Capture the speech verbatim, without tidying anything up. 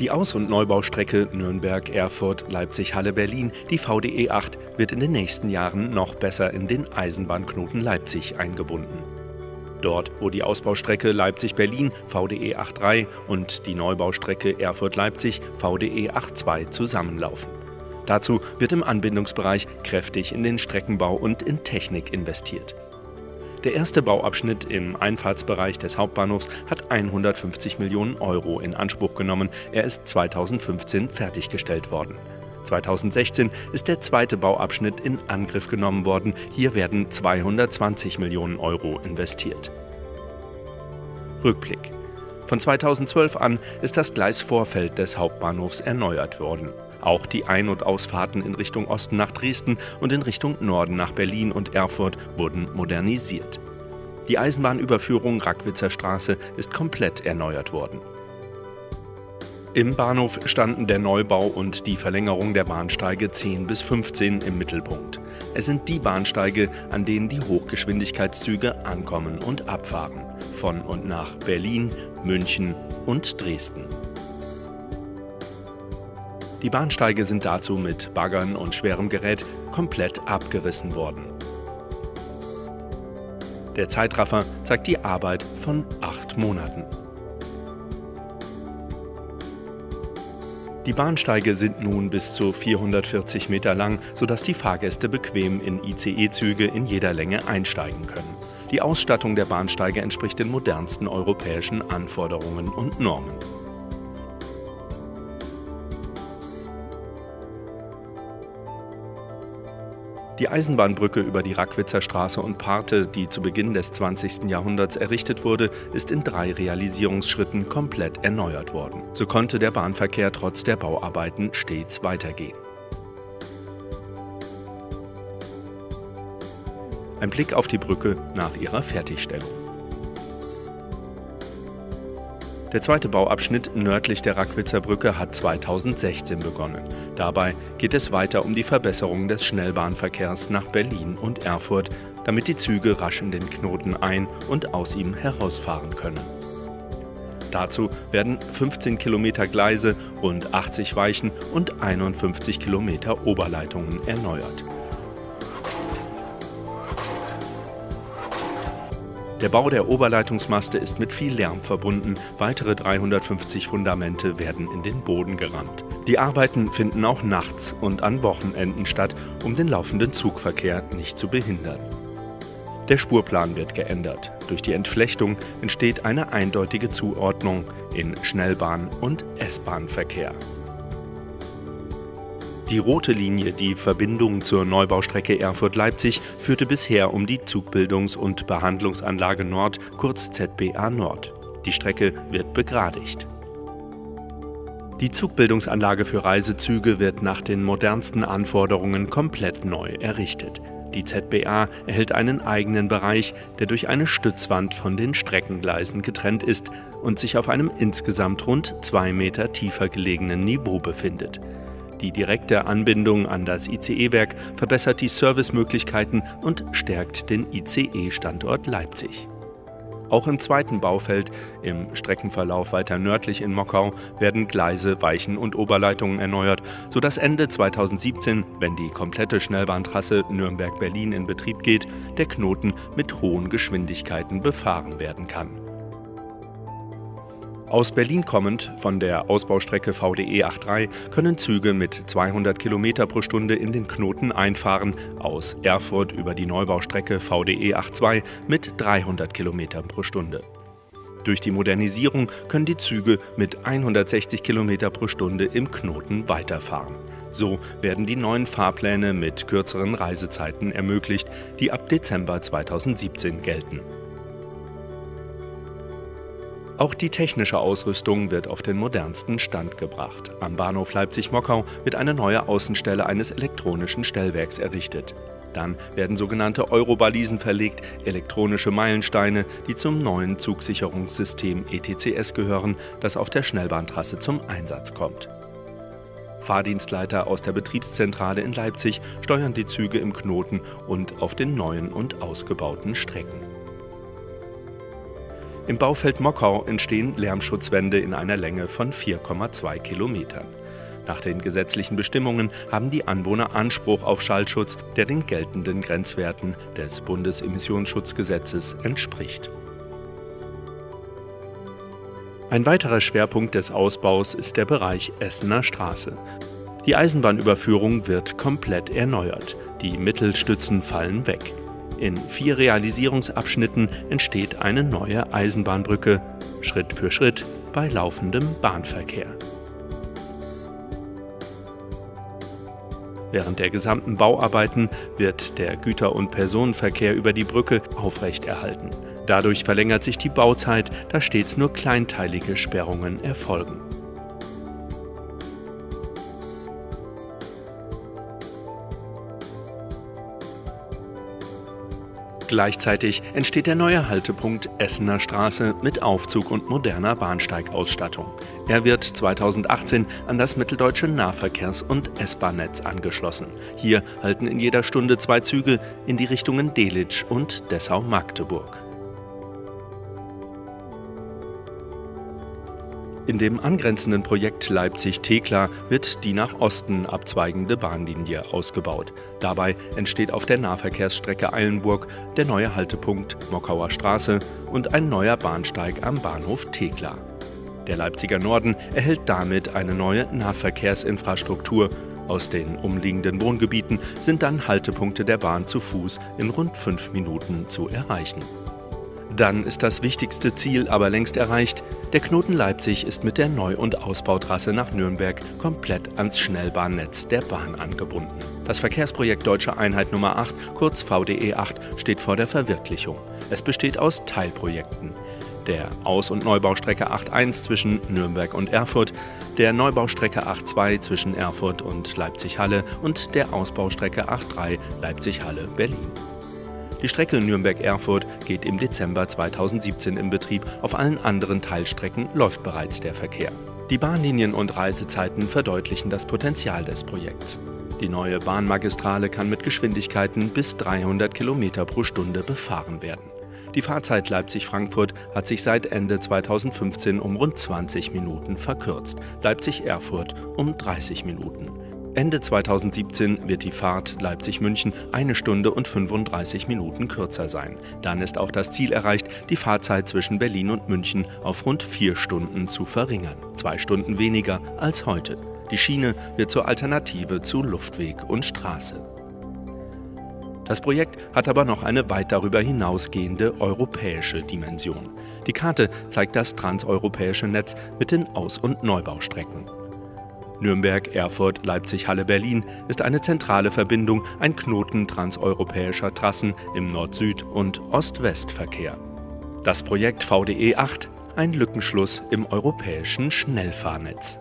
Die Aus- und Neubaustrecke Nürnberg-Erfurt-Leipzig-Halle-Berlin, die V D E acht, wird in den nächsten Jahren noch besser in den Eisenbahnknoten Leipzig eingebunden. Dort, wo die Ausbaustrecke Leipzig-Berlin V D E acht Punkt drei und die Neubaustrecke Erfurt-Leipzig V D E acht Punkt zwei zusammenlaufen. Dazu wird im Anbindungsbereich kräftig in den Streckenbau und in Technik investiert. Der erste Bauabschnitt im Einfahrtsbereich des Hauptbahnhofs hat hundertfünfzig Millionen Euro in Anspruch genommen. Er ist zweitausendfünfzehn fertiggestellt worden. zweitausendsechzehn ist der zweite Bauabschnitt in Angriff genommen worden. Hier werden zweihundertzwanzig Millionen Euro investiert. Rückblick. Von zweitausendzwölf an ist das Gleisvorfeld des Hauptbahnhofs erneuert worden. Auch die Ein- und Ausfahrten in Richtung Osten nach Dresden und in Richtung Norden nach Berlin und Erfurt wurden modernisiert. Die Eisenbahnüberführung Rackwitzer Straße ist komplett erneuert worden. Im Bahnhof standen der Neubau und die Verlängerung der Bahnsteige zehn bis fünfzehn im Mittelpunkt. Es sind die Bahnsteige, an denen die Hochgeschwindigkeitszüge ankommen und abfahren, von und nach Berlin, München und Dresden. Die Bahnsteige sind dazu mit Baggern und schwerem Gerät komplett abgerissen worden. Der Zeitraffer zeigt die Arbeit von acht Monaten. Die Bahnsteige sind nun bis zu vierhundertvierzig Meter lang, sodass die Fahrgäste bequem in I C E-Züge in jeder Länge einsteigen können. Die Ausstattung der Bahnsteige entspricht den modernsten europäischen Anforderungen und Normen. Die Eisenbahnbrücke über die Rackwitzer Straße und Parthe, die zu Beginn des zwanzigsten Jahrhunderts errichtet wurde, ist in drei Realisierungsschritten komplett erneuert worden. So konnte der Bahnverkehr trotz der Bauarbeiten stets weitergehen. Ein Blick auf die Brücke nach ihrer Fertigstellung. Der zweite Bauabschnitt nördlich der Rackwitzer Brücke hat zweitausendsechzehn begonnen. Dabei geht es weiter um die Verbesserung des Schnellbahnverkehrs nach Berlin und Erfurt, damit die Züge rasch in den Knoten ein- und aus ihm herausfahren können. Dazu werden fünfzehn Kilometer Gleise, rund achtzig Weichen und einundfünfzig Kilometer Oberleitungen erneuert. Der Bau der Oberleitungsmaste ist mit viel Lärm verbunden. Weitere dreihundertfünfzig Fundamente werden in den Boden gerammt. Die Arbeiten finden auch nachts und an Wochenenden statt, um den laufenden Zugverkehr nicht zu behindern. Der Spurplan wird geändert. Durch die Entflechtung entsteht eine eindeutige Zuordnung in Schnellbahn- und S-Bahn-Verkehr. Die rote Linie, die Verbindung zur Neubaustrecke Erfurt-Leipzig, führte bisher um die Zugbildungs- und Behandlungsanlage Nord, kurz Z B A Nord. Die Strecke wird begradigt. Die Zugbildungsanlage für Reisezüge wird nach den modernsten Anforderungen komplett neu errichtet. Die Z B A erhält einen eigenen Bereich, der durch eine Stützwand von den Streckengleisen getrennt ist und sich auf einem insgesamt rund zwei Meter tiefer gelegenen Niveau befindet. Die direkte Anbindung an das I C E-Werk verbessert die Servicemöglichkeiten und stärkt den I C E-Standort Leipzig. Auch im zweiten Baufeld, im Streckenverlauf weiter nördlich in Mockau, werden Gleise, Weichen und Oberleitungen erneuert, sodass Ende zweitausendsiebzehn, wenn die komplette Schnellbahntrasse Nürnberg-Berlin in Betrieb geht, der Knoten mit hohen Geschwindigkeiten befahren werden kann. Aus Berlin kommend, von der Ausbaustrecke V D E acht Punkt drei, können Züge mit zweihundert Kilometer pro Stunde in den Knoten einfahren, aus Erfurt über die Neubaustrecke V D E acht Punkt zwei mit dreihundert Kilometer pro Stunde. Durch die Modernisierung können die Züge mit hundertsechzig Kilometer pro Stunde im Knoten weiterfahren. So werden die neuen Fahrpläne mit kürzeren Reisezeiten ermöglicht, die ab Dezember zweitausendsiebzehn gelten. Auch die technische Ausrüstung wird auf den modernsten Stand gebracht. Am Bahnhof Leipzig-Mockau wird eine neue Außenstelle eines elektronischen Stellwerks errichtet. Dann werden sogenannte Eurobalisen verlegt, elektronische Meilensteine, die zum neuen Zugsicherungssystem E T C S gehören, das auf der Schnellbahntrasse zum Einsatz kommt. Fahrdienstleiter aus der Betriebszentrale in Leipzig steuern die Züge im Knoten und auf den neuen und ausgebauten Strecken. Im Baufeld Mockau entstehen Lärmschutzwände in einer Länge von vier Komma zwei Kilometern. Nach den gesetzlichen Bestimmungen haben die Anwohner Anspruch auf Schallschutz, der den geltenden Grenzwerten des Bundesemissionsschutzgesetzes entspricht. Ein weiterer Schwerpunkt des Ausbaus ist der Bereich Essener Straße. Die Eisenbahnüberführung wird komplett erneuert. Die Mittelstützen fallen weg. In vier Realisierungsabschnitten entsteht eine neue Eisenbahnbrücke, Schritt für Schritt bei laufendem Bahnverkehr. Während der gesamten Bauarbeiten wird der Güter- und Personenverkehr über die Brücke aufrechterhalten. Dadurch verlängert sich die Bauzeit, da stets nur kleinteilige Sperrungen erfolgen. Gleichzeitig entsteht der neue Haltepunkt Essener Straße mit Aufzug und moderner Bahnsteigausstattung. Er wird zweitausendachtzehn an das mitteldeutsche Nahverkehrs- und S-Bahn-Netz angeschlossen. Hier halten in jeder Stunde zwei Züge in die Richtungen Delitzsch und Dessau-Magdeburg. In dem angrenzenden Projekt Leipzig-Thekla wird die nach Osten abzweigende Bahnlinie ausgebaut. Dabei entsteht auf der Nahverkehrsstrecke Eilenburg der neue Haltepunkt Mockauer Straße und ein neuer Bahnsteig am Bahnhof Thekla. Der Leipziger Norden erhält damit eine neue Nahverkehrsinfrastruktur. Aus den umliegenden Wohngebieten sind dann Haltepunkte der Bahn zu Fuß in rund fünf Minuten zu erreichen. Dann ist das wichtigste Ziel aber längst erreicht. Der Knoten Leipzig ist mit der Neu- und Ausbautrasse nach Nürnberg komplett ans Schnellbahnnetz der Bahn angebunden. Das Verkehrsprojekt Deutsche Einheit Nummer acht, kurz V D E acht, steht vor der Verwirklichung. Es besteht aus Teilprojekten: der Aus- und Neubaustrecke acht Punkt eins zwischen Nürnberg und Erfurt, der Neubaustrecke acht Punkt zwei zwischen Erfurt und Leipzig-Halle und der Ausbaustrecke acht Punkt drei Leipzig-Halle-Berlin. Die Strecke Nürnberg-Erfurt geht im Dezember zweitausendsiebzehn in Betrieb. Auf allen anderen Teilstrecken läuft bereits der Verkehr. Die Bahnlinien und Reisezeiten verdeutlichen das Potenzial des Projekts. Die neue Bahnmagistrale kann mit Geschwindigkeiten bis dreihundert Kilometer pro Stunde befahren werden. Die Fahrzeit Leipzig-Frankfurt hat sich seit Ende zweitausendfünfzehn um rund zwanzig Minuten verkürzt, Leipzig-Erfurt um dreißig Minuten. Ende zweitausendsiebzehn wird die Fahrt Leipzig-München eine Stunde und fünfunddreißig Minuten kürzer sein. Dann ist auch das Ziel erreicht, die Fahrzeit zwischen Berlin und München auf rund vier Stunden zu verringern. Zwei Stunden weniger als heute. Die Schiene wird zur Alternative zu Luftweg und Straße. Das Projekt hat aber noch eine weit darüber hinausgehende europäische Dimension. Die Karte zeigt das transeuropäische Netz mit den Aus- und Neubaustrecken. Nürnberg, Erfurt, Leipzig, Halle, Berlin ist eine zentrale Verbindung, ein Knoten transeuropäischer Trassen im Nord-Süd- und Ost-West-Verkehr. Das Projekt V D E acht, ein Lückenschluss im europäischen Schnellfahrnetz.